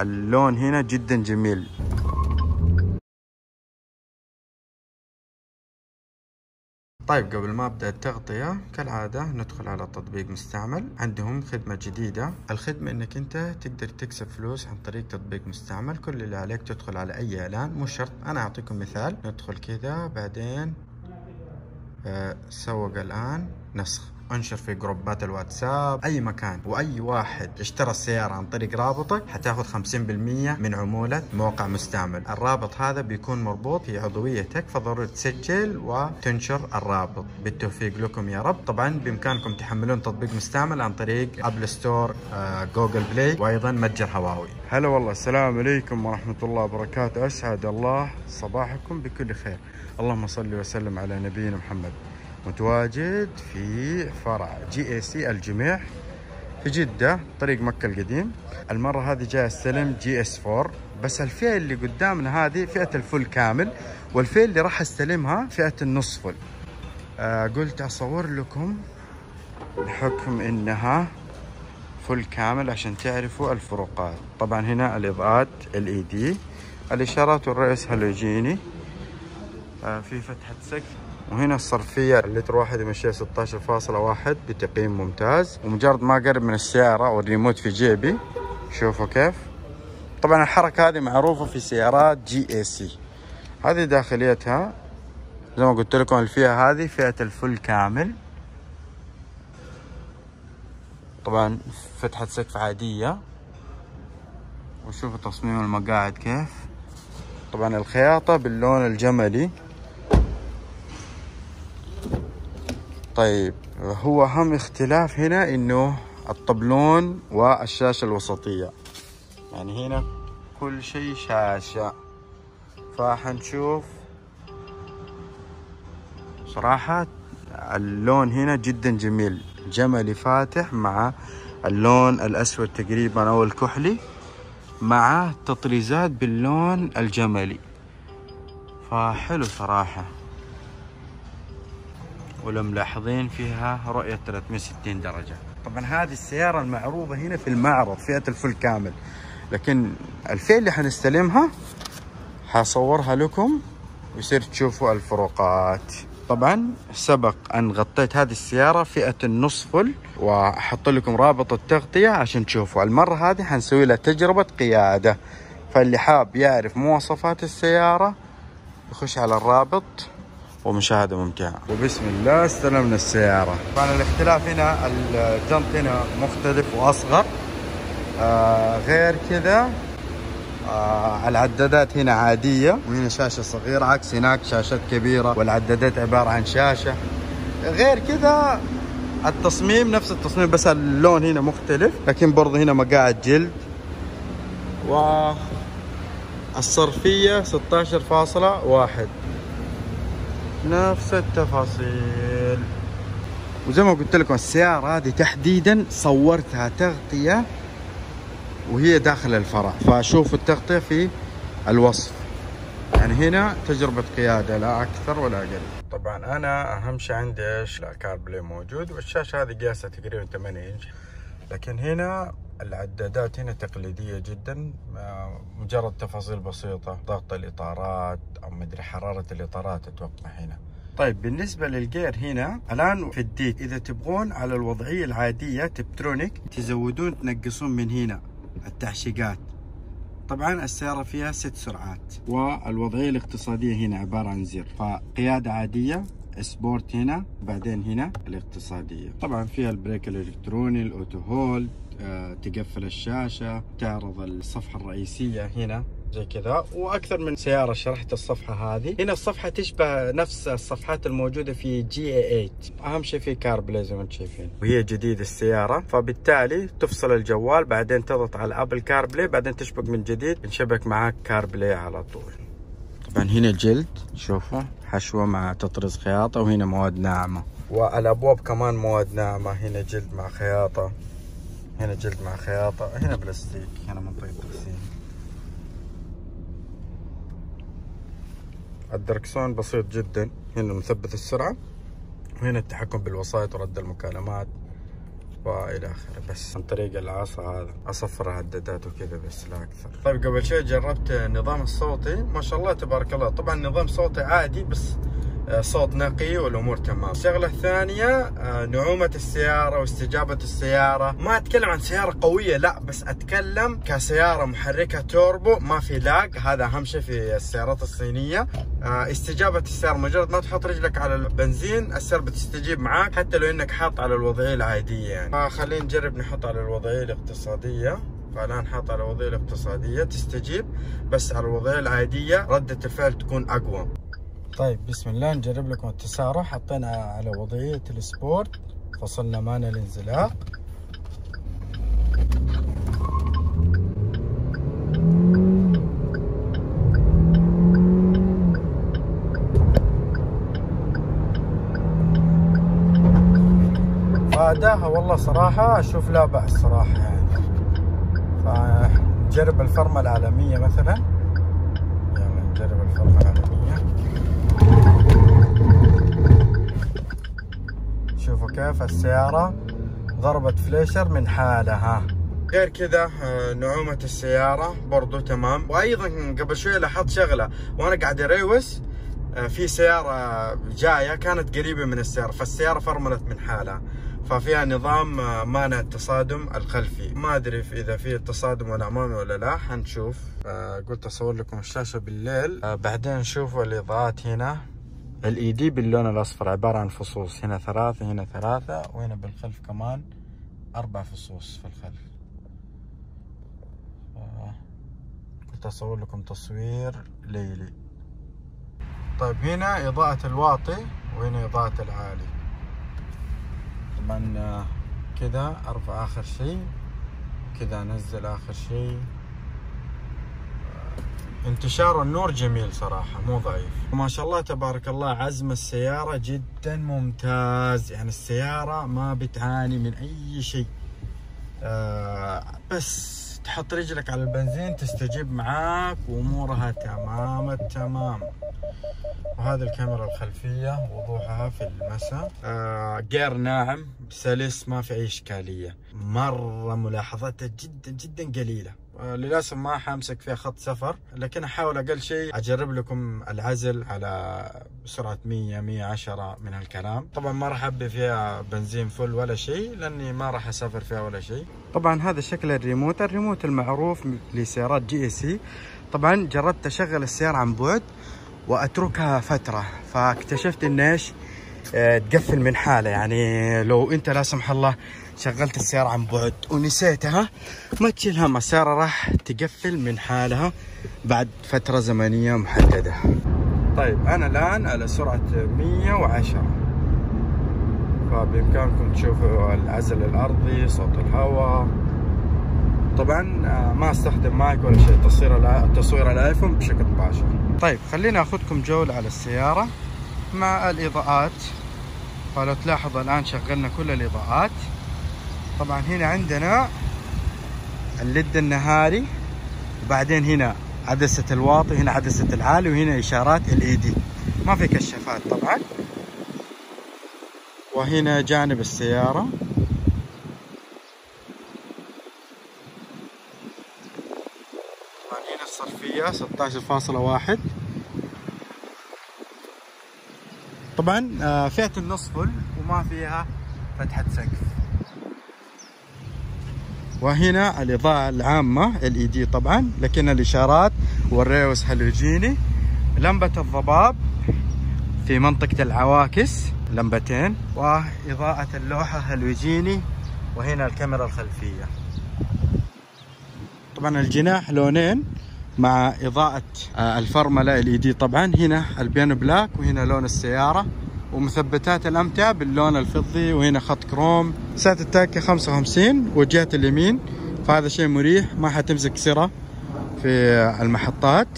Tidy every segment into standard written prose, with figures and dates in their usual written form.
اللون هنا جدا جميل. طيب قبل ما ابدا التغطيه كالعاده ندخل على تطبيق مستعمل. عندهم خدمه جديده، الخدمه انك انت تقدر تكسب فلوس عن طريق تطبيق مستعمل. كل اللي عليك تدخل على اي اعلان، مو شرط. انا اعطيكم مثال، ندخل كذا بعدين سوق الان، نسخ، انشر في جروبات الواتساب، اي مكان، واي واحد اشترى السياره عن طريق رابطك حتاخذ 50% من عموله موقع مستعمل. الرابط هذا بيكون مربوط في عضويتك، فضروري تسجل وتنشر الرابط. بالتوفيق لكم يا رب. طبعا بامكانكم تحملون تطبيق مستعمل عن طريق ابل ستور، جوجل بلاي، وايضا متجر هواوي. هلا والله، السلام عليكم ورحمه الله وبركاته، اسعد الله صباحكم بكل خير. اللهم صل وسلم على نبينا محمد. متواجد في فرع جي اي سي الجميع في جدة، طريق مكة القديم. المرة هذه جاي استلم جي اس 4، بس الفئة اللي قدامنا هذه فئة الفل كامل، والفئة اللي راح استلمها فئة النصف فل. قلت اصور لكم بحكم انها فل كامل عشان تعرفوا الفروقات. طبعا هنا الاضاءات LED، الاشارات والرئيس هالوجيني، في فتحة سقف، وهنا الصرفية اللتر واحد يمشيها 16.1 بتقييم ممتاز. ومجرد ما اقرب من السيارة والريموت في جيبي، شوفوا كيف. طبعا الحركة هذه معروفة في سيارات جي اي سي. هذه داخليتها زي ما قلت لكم، الفئة هذه فئة الفل كامل. طبعا فتحة سقف عادية، وشوفوا تصميم المقاعد كيف. طبعا الخياطة باللون الجملي. طيب هو اهم اختلاف هنا انه الطبلون والشاشة الوسطية، يعني هنا كل شيء شاشة. فحنشوف صراحة اللون هنا جدا جميل، جملي فاتح مع اللون الاسود تقريبا او الكحلي، مع تطريزات باللون الجملي، فحلو صراحة. ولو ملاحظين فيها رؤية 360 درجة. طبعا هذه السيارة المعروضة هنا في المعرض فئة الفل كامل، لكن الفئة اللي حنستلمها حصورها لكم ويصير تشوفوا الفروقات. طبعا سبق ان غطيت هذه السيارة فئة النص فل، واحط لكم رابط التغطية عشان تشوفوا. المرة هذه حنسوي لها تجربة قيادة، فاللي حاب يعرف مواصفات السيارة يخش على الرابط، ومشاهدة ممتعة. وبسم الله استلمنا السيارة. طبعا الاختلاف هنا الجنط هنا مختلف واصغر، غير كذا العدادات هنا عادية، وهنا شاشة صغيرة عكس هناك شاشات كبيرة، والعدادات عبارة عن شاشة. غير كذا التصميم نفس التصميم، بس اللون هنا مختلف، لكن برضه هنا مقاعد جلد، والصرفية 16.1 نفس التفاصيل. وزي ما قلت لكم السيارة هذه تحديدا صورتها تغطية وهي داخل الفرع، فشوفوا التغطية في الوصف. يعني هنا تجربة قيادة لا أكثر ولا أقل. طبعا أنا أهم شيء عندي إيش؟ الكار بلاي موجود، والشاشة هذه قياسها تقريبا 8 إنش، لكن هنا العدادات هنا تقليدية جدا، مجرد تفاصيل بسيطة، ضغط الإطارات أو مدري حرارة الإطارات أتوقع هنا. طيب بالنسبة للجير هنا الآن في الدي، إذا تبغون على الوضعية العادية تبترونيك تزودون تنقصون من هنا التعشيقات. طبعا السيارة فيها 6 سرعات، والوضعية الاقتصادية هنا عبارة عن زر، فقيادة عادية، سبورت هنا، بعدين هنا الاقتصادية. طبعا فيها البريك الإلكتروني، الأوتو هولد، تقفل الشاشة، تعرض الصفحة الرئيسية هنا زي كذا. وأكثر من سيارة شرحت الصفحة هذه. هنا الصفحة تشبه نفس الصفحات الموجودة في GI 8. أهم شيء في كاربلاي زي ما أنتم شايفين، وهي جديدة السيارة، فبالتالي تفصل الجوال، بعدين تضغط على أبل كاربلاي، بعدين تشبك من جديد، بنشبك معاك كاربلاي على طول. طبعا هنا الجلد شوفوا، حشوة مع تطريز خياطة، وهنا مواد ناعمة، والأبواب كمان مواد ناعمة. هنا جلد مع خياطة، هنا جلد مع خياطة، هنا بلاستيك، هنا منطقة تقسيم. الدركسون بسيط جدا، هنا مثبت السرعة، وهنا التحكم بالوسائط ورد المكالمات. والى اخره، بس عن طريق العصا هذا اصفر هدادات وكذا بس لا اكثر. طيب قبل شوي جربت النظام الصوتي، ما شاء الله تبارك الله، طبعا نظام صوتي عادي بس صوت نقي والامور تمام. الشغله الثانيه نعومه السياره واستجابه السياره، ما اتكلم عن سياره قويه لا، بس اتكلم كسياره محركها توربو ما في لاج، هذا اهم شيء في السيارات الصينيه. استجابه السياره مجرد ما تحط رجلك على البنزين السياره بتستجيب معاك حتى لو انك حاط على الوضعيه العاديه يعني. فخلينا نجرب نحط على الوضعيه الاقتصاديه، فالان حاط على الوضعيه الاقتصاديه تستجيب، بس على الوضعيه العاديه رده الفعل تكون اقوى. طيب بسم الله نجرب لكم التسارع. حطينا على وضعية السبورت، فصلنا مانع الانزلاق، فأداها والله صراحة أشوف لا بأس صراحة يعني. فنجرب الفرمة العالمية مثلا، يلا نجرب الفرمة العالمية، شوفوا كيف السيارة ضربت فليشر من حالها. غير كذا نعومة السيارة برضو تمام. وأيضا قبل شوي لاحظت شغلة وأنا قاعد أريوس، في سيارة جاية كانت قريبة من السيارة فالسيارة فرملت من حالها، ففيها نظام مانع التصادم الخلفي. ما أدري إذا في التصادم الأمامي ولا لا، حنشوف. قلت أصور لكم الشاشة بالليل بعدين نشوفوا الإضاءات. هنا LED باللون الأصفر عبارة عن فصوص، هنا ثلاثة هنا ثلاثة وهنا بالخلف كمان 4 فصوص في الخلف. كنت أصور لكم تصوير ليلي. طيب هنا إضاءة الواطي وهنا إضاءة العالي. طبعا كذا أرفع آخر شيء، كذا أنزل آخر شيء. انتشار النور جميل صراحة مو ضعيف. ما شاء الله تبارك الله عزم السيارة جدا ممتاز، يعني السيارة ما بتعاني من أي شيء، بس تحط رجلك على البنزين تستجيب معاك وأمورها تمام التمام. وهذه الكاميرا الخلفية وضوحها في المساء، غير ناعم سلس ما في أي إشكالية، مرة ملاحظاتها جدا جدا قليلة. للأسف ما حامسك فيها خط سفر، لكن أحاول أقل شيء أجرب لكم العزل على سرعة 100 110 من هالكلام. طبعا ما راح أبي فيها بنزين فل ولا شيء لأني ما راح أسافر فيها ولا شيء. طبعا هذا شكل الريموت، الريموت المعروف لسيارات GIC. طبعا جربت أشغل السيارة عن بعد وأتركها فترة، فاكتشفت إن إيش تقفل من حالة، يعني لو أنت لا سمح الله شغلت السيارة عن بعد ونسيتها ما تشيل هم، السيارة راح تقفل من حالها بعد فترة زمنية محددة. طيب أنا الآن على سرعة 110، فبإمكانكم تشوفوا العزل الأرضي، صوت الهواء. طبعا ما استخدم مايك ولا شيء، تصوير الآيفون بشكل مباشر. طيب خلينا أخذكم جولة على السيارة مع الإضاءات. فلو تلاحظ الآن شغلنا كل الإضاءات. طبعا هنا عندنا الليد النهاري، وبعدين هنا عدسة الواطي، هنا عدسة العالي، وهنا إشارات LED، ما في كشافات طبعا. وهنا جانب السيارة، طبعا هنا الصرفية 16.1. طبعا فئة النصف وما فيها فتحة سقف. وهنا الإضاءة العامة LED طبعا، لكن الإشارات والريوس هالوجيني. لمبة الضباب في منطقة العواكس لمبتين، وإضاءة اللوحة هالوجيني، وهنا الكاميرا الخلفية. طبعا الجناح لونين مع إضاءة الفرملة LED طبعا. هنا البيانو بلاك وهنا لون السيارة، ومثبتات الأمتعة باللون الفضي، وهنا خط كروم. ساعة التاكي 55 وجهة اليمين، فهذا شيء مريح ما حتمسك سرة في المحطات.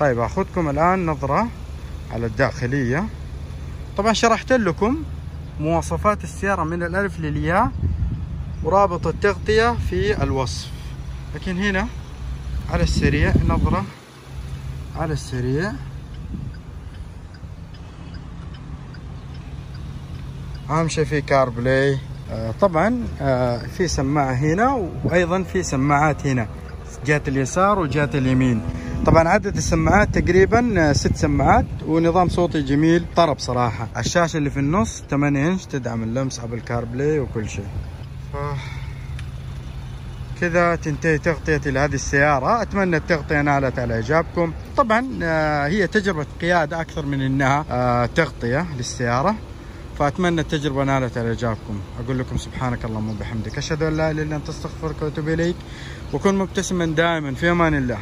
طيب أخذكم الآن نظرة على الداخلية. طبعا شرحت لكم مواصفات السيارة من الألف للياء ورابط التغطية في الوصف، لكن هنا على السريع نظرة على السريع. أهم شيء في كار بلاي، طبعا في سماعة هنا وايضا في سماعات هنا جهة اليسار وجهة اليمين. طبعا عدد السماعات تقريبا 6 سماعات، ونظام صوتي جميل طرب صراحة. الشاشة اللي في النص 8 انش تدعم اللمس ابل كار بلاي وكل شيء. كذا تنتهي تغطيتي لهذه السيارة، أتمنى التغطية نالت على إعجابكم. طبعا هي تجربة قيادة أكثر من أنها تغطية للسيارة، فأتمنى التجربة نالت على إعجابكم. أقول لكم سبحانك اللهم وبحمدك، أشهد أن لا إله إلا أنت، أستغفرك وأتوب إليك، وكن مبتسما دائما. في أمان الله.